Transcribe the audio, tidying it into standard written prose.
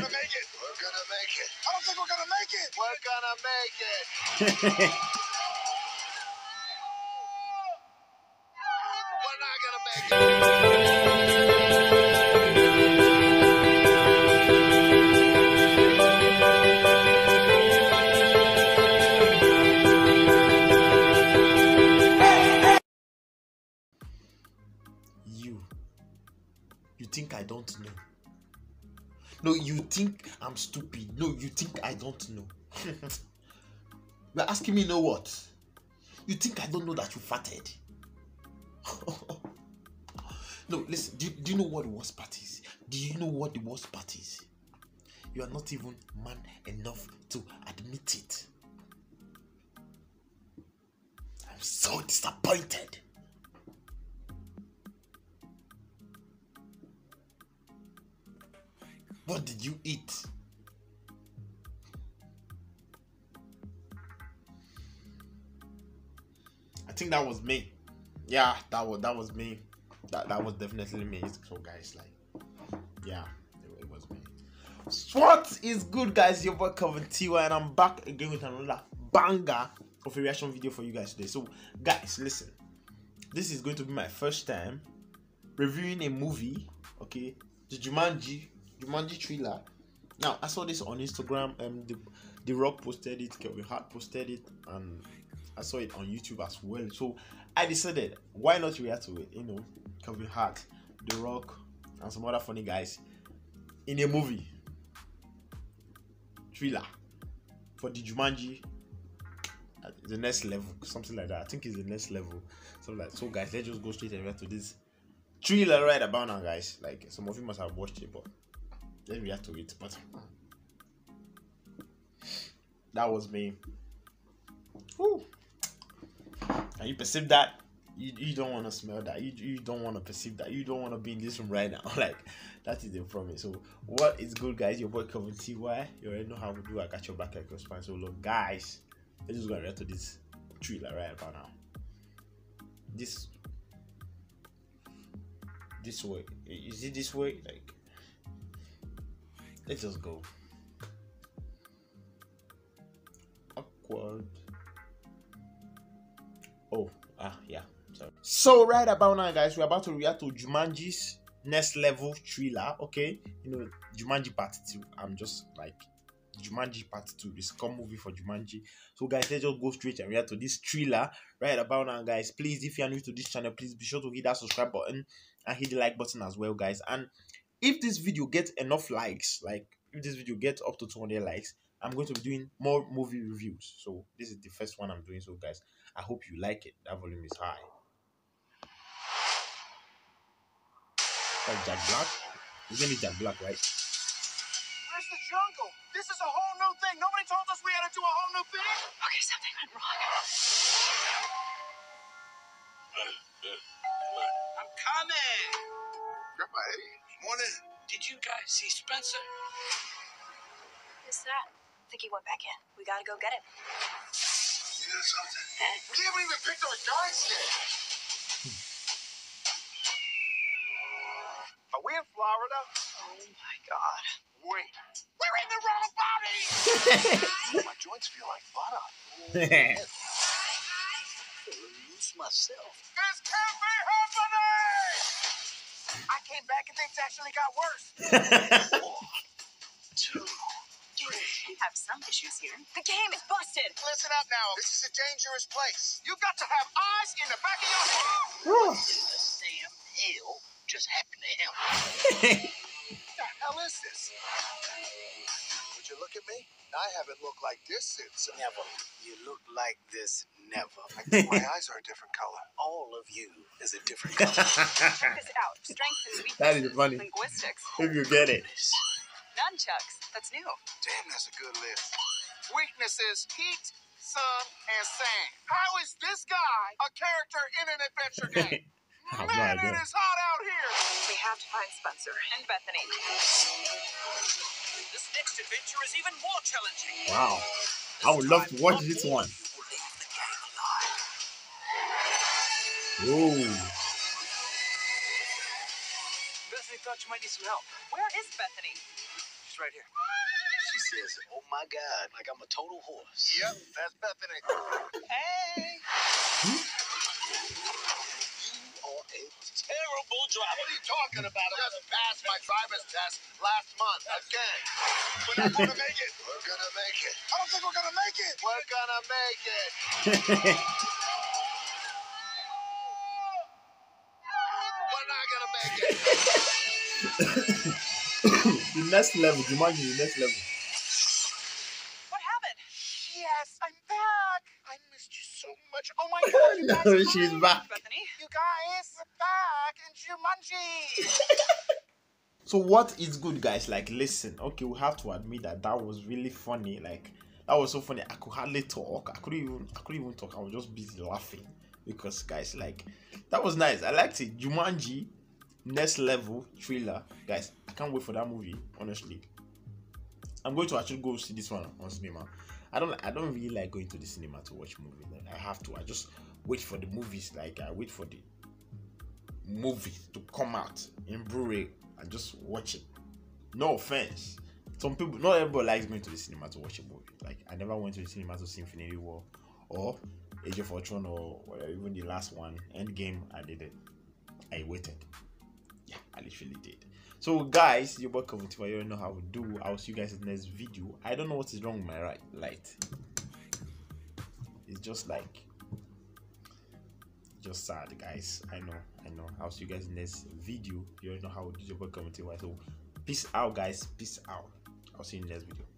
gonna make it. We're gonna make it. I don't think we're gonna make it. We're gonna make it. We're not gonna make it. You think I don't know? No, you think I'm stupid. No, you think I don't know. You're asking me, no what? You think I don't know that you farted? No, listen, do you know what the worst part is? Do you know what the worst part is? You are not even man enough to admit it. I'm so disappointed. What did you eat? I think that was me. Yeah, that was me. That was definitely me. So guys, like, yeah, it was me. What is good, guys? Your boy Kelvin TY, and I'm back again with another banger of a reaction video for you guys today. So guys, listen, this is going to be my first time reviewing a movie. Okay, the Jumanji trailer. Now I saw this on Instagram. The Rock posted it, Kevin Hart posted it, and I saw it on YouTube as well. So I decided, why not react to it? You know, Kevin Hart, The Rock, and some other funny guys in a movie trailer for the Jumanji, the next level, something like that. I think it's the next level. So like, so guys, let's just go straight and react to this trailer right about now, guys. Like, some of you must have watched it, but then we have to wait. But that was me. Woo. And you perceive that, you don't want to smell that, you don't want to perceive that, you don't want to be in this room right now. Like, that is the promise. So what is good, guys? Your boy Kelvin TY. You already know how we do. I got your back, I got your spine. So look, guys, let's just go right to this trailer right about now. This way, is it this way? Like, let's just go. Awkward. Oh, yeah. Sorry. So right about now, guys, we're about to react to Jumanji's next level thriller. Okay, you know, Jumanji Part 2. I'm just like, Jumanji Part 2, the second movie for Jumanji. So guys, let's just go straight and react to this thriller right about now, guys. Please, if you are new to this channel, please be sure to hit that subscribe button and hit the like button as well, guys. And if this video gets enough likes, like if this video gets up to 200 likes, I'm going to be doing more movie reviews. So this is the first one I'm doing. So guys, I hope you like it. That volume is high. That's Jack Black. His name is Jack Black, right? Where's the jungle? This is a whole new thing. Nobody told us we had to do a whole new thing. Okay, something went wrong. I'm coming. Grab my head. Morning. Did you guys see Spencer? Who's that? I think he went back in. We gotta go get him. You know something? Huh? We haven't even picked our guys yet. Are we in Florida? Oh my god. Wait. We're in the wrong body! My joints feel like butter. I lose myself. This can't be happening! I came back and things actually got worse. 1, 2, 3. You have some issues here. The game is busted. Listen up now. This is a dangerous place. You've got to have eyes in the back of your head. In the same hill just happened to him. What the hell is this? Would you look at me? I haven't looked like this since never. You look like this never. I think my eyes are a different color. All of you is a different color. Check this out. Strengths and weaknesses. That is funny. Linguistics. If you get it. Nunchucks. That's new. Damn, that's a good list. Weaknesses: heat, sun, and sand. How is this guy a character in an adventure game? Man, it is hot out here. We have to find Spencer and Bethany. This next adventure is even more challenging. Wow. I would love to watch this one. Whoa. Bethany thought you might need some help. Where is Bethany? It's right here. She says, oh my God, like I'm a total horse. Yep, that's Bethany. Hey. You are a terrible driver. What are you talking about? I just passed my driver's test last month again. We're not going to make it. We're going to make it. I don't think we're going to make it. We're going to make it. We're not going to make it. The next level, Jumanji, the next level. What happened? Yes, I'm back. I missed you so much. Oh my God. No, guys, she's back. Bethany, you guys are back in Jumanji. So what is good, guys? Like, listen, okay, we have to admit that that was really funny. Like, that was so funny. I could hardly talk. I couldn't even talk. I was just busy laughing because, guys, like, that was nice. I liked it. Jumanji. Next level thriller, guys. I can't wait for that movie. Honestly, I'm going to actually go see this one on cinema. I don't really like going to the cinema to watch movies. Like, I have to. I just wait for the movies. Like, I wait for the movie to come out in Blu-ray and just watch it. No offense, some people, not everybody likes going to the cinema to watch a movie. Like, I never went to the cinema to see Infinity War or Age of Ultron or even the last one, Endgame. I did it. I waited. Yeah, I literally did. So, guys, your boy Kevin TY, you already know how we do. I'll see you guys in the next video. I don't know what is wrong with my right light. It's just like, just sad, guys. I know. I'll see you guys in the next video. You already know how we do. Your boy Kevin TY. So, peace out, guys. Peace out. I'll see you in the next video.